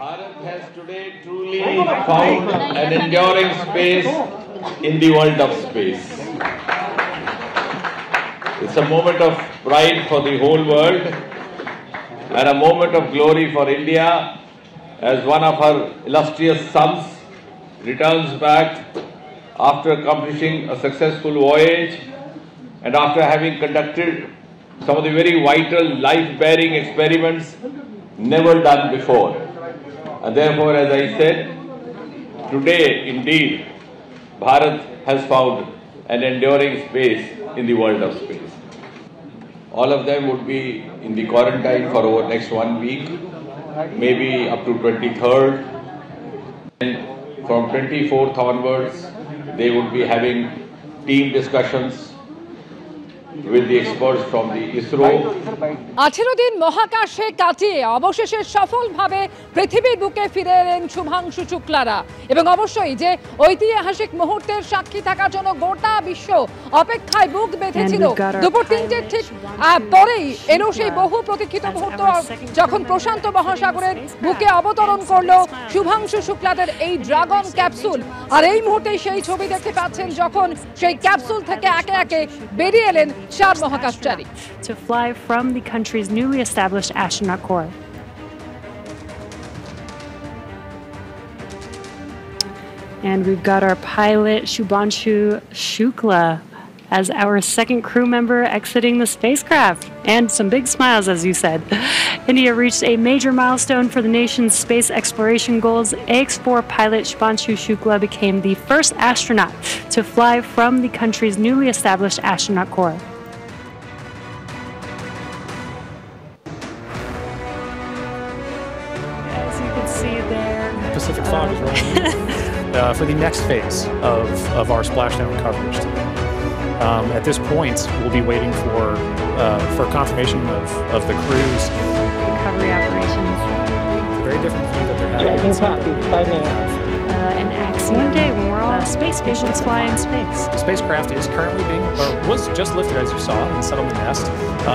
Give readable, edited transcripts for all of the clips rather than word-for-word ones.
Bharat has today truly found an enduring space in the world of space. It's a moment of pride for the whole world and a moment of glory for India as one of her illustrious sons returns back after accomplishing a successful voyage and after having conducted some of the very vital life-bearing experiments never done before. And therefore, as I said, today indeed, Bharat has found an enduring space in the world of space. All of them would be in the quarantine for over next 1 week, maybe up to 23rd. And from 24th onwards, they would be having team discussions with the experts from the ISRO. 18 দিন মহাকাশে কাটিয়ে অবশেষে সফলভাবে পৃথিবীর বুকে ফিরে এলেন শুভাংশু শুক্লারা এবং অবশ্যই যে ঐতিহাসিক মুহূর্তের সাক্ষী থাকার জন্য গোটা বিশ্ব অপেক্ষায় বুক বেঁধেছিল দুপুর ৩টের ঠিক পরেই এলো সেই বহু প্রতীক্ষিত মুহূর্ত যখন প্রশান্ত মহাসাগরের বুকে অবতরণ করলো শুভাংশু শুক্লাদের এই ড্রাগন ক্যাপসুল আর এই মুহূর্তে সেই ছবি দেখতে পাচ্ছেন যখন সেই ক্যাপসুল থেকে একে একে বেরিয়ে এলেন to fly from the country's newly established astronaut corps. And we've got our pilot Shubhanshu Shukla as our second crew member exiting the spacecraft. And some big smiles, as you said. India reached a major milestone for the nation's space exploration goals. AX-4 pilot Shubhanshu Shukla became the first astronaut to fly from the country's newly established astronaut corps. As you can see there, the Pacific fog is running for the next phase of our splashdown coverage today. At this point, we'll be waiting for confirmation of the crews. Recovery operations. Very different thing that they're having. It's happy. 5 minutes. An excellent day when we're all space missions fly in space. The spacecraft is currently being, or was just lifted as you saw, and set on the nest.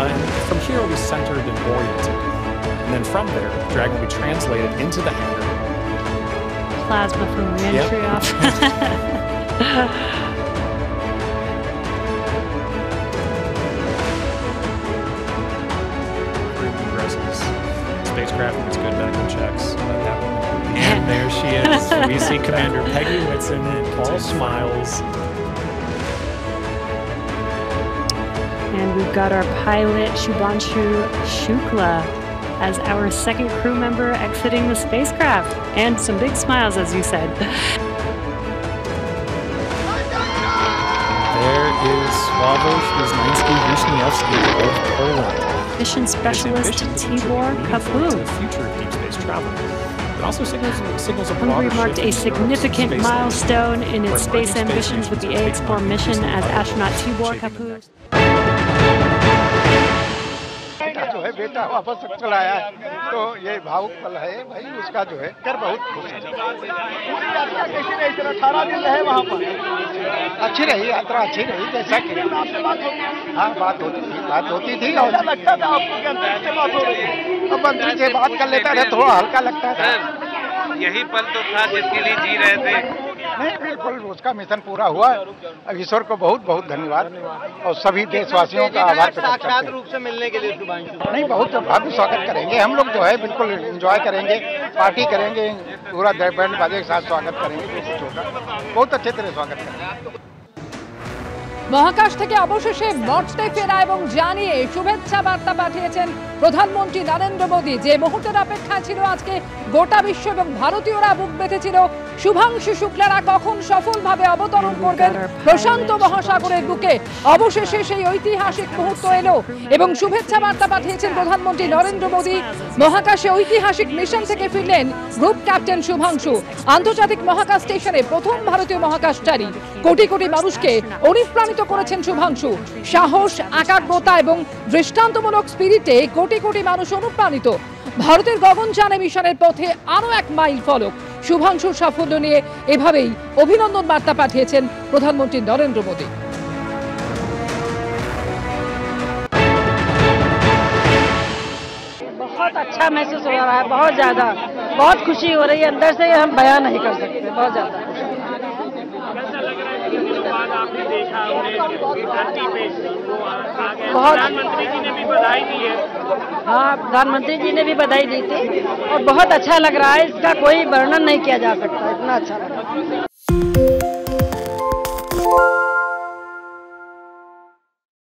And from here, it'll be centered and oriented. And then from there, the drag will be translated into the hangar. Plasma from reentry off. Spacecraft gets good medical checks. And there she is. We see Commander Peggy Whitson and all smiles. And we've got our pilot Shubhanshu Shukla as our second crew member exiting the spacecraft. And some big smiles, as you said. There is Sławosz Uznański-Wiśniewski of Poland. Mission specialist Tibor Kapu. The future of deep space travel. It also signals a Hungary marked a significant milestone in its space ambitions with the AX-4 mission as astronaut Tibor Kapu. अच्छी रही यात्रा, अच्छी रही जैसा कि आपसे बात होती है। हाँ, बात होती थी और लगता था आपको कि मंत्री से बात हो रही है। अब मंत्री से बात कर लेता है थोड़ा हल्का लगता है। सर, यही पल तो था जिसके लिए जी रहे थे। नहीं, बिल्कुल उसका मिशन पूरा हुआ। अब ईश्वर को बहुत बहुत धन्यवाद और सभी देशवासियों का आभार प्रकट करते हैं। साक्षात रूप से मिलने के लिए शुभाकामनाएं। नहीं, बहुत भव्य स्वागत करेंगे हम लोग जो है बिल्कुल एंजॉय करेंगे, पार्टी करेंगे, पूरा बैंड बाजे के साथ स्वागत करेंगे बहुत अच्छे तरह स्वागत करेंगे। মহাকাশ থেকে অবশেষে মর্তে ফেরা এবং জানিয়ে শুভেচ্ছা বার্তা পাঠিয়েছেন প্রধানমন্ত্রী নরেন্দ্র মোদি যে মুহূর্তের অপেক্ষা ছিল আজকে গোটা বিশ্ব এবং ভারতীয়রা বুক বেঁধেছিল শুভাংশু শুক্লারা কখন সফলভাবে অবতরণ করবেন প্রশান্ত মহাসাগরের বুকে অবশেষে সেই ঐতিহাসিক মুহূর্ত এলো এবং শুভেচ্ছা বার্তা পাঠিয়েছেন প্রধানমন্ত্রী নরেন্দ্র মোদি মহাকাশে ঐতিহাসিক মিশন থেকে ফিরলেন গ্রুপ ক্যাপ্টেন শুভাংশু আন্তর্জাতিক মহাকাশ স্টেশনে প্রথম ভারতীয় মহাকাশচারী কোটি কোটি মানুষকে অনুপ্রাণিত করেছেন শুভাংশু সাহস একাগ্রতা এবং দৃষ্টান্তমূলক স্পিরিটে কোটি কোটি মানুষ অনুপ্রাণিত ভারতের গগনযানে মিশনের পথে আরো এক মাইল ফলক শুভাংশুর সাফল্য নিয়ে এভাবেই অভিনন্দন বার্তা পাঠিয়েছেন প্রধানমন্ত্রী নরেন্দ্র মোদি बहुत अच्छा महसूस हो रहा है बहुत ज्यादा बहुत खुशी हो रही है, अंदर से हम बयान नहीं कर सकते, बहुत ज्यादा। कैसा लग रहा है कि जो बात आपने देखा उन्हें प्रधानमंत्री जी ने भी बधाई दी है? हाँ, प्रधानमंत्री जी ने भी बधाई दी थी और बहुत अच्छा लग रहा है, इसका कोई वर्णन नहीं किया जा सकता, इतना अच्छा लग रहा है।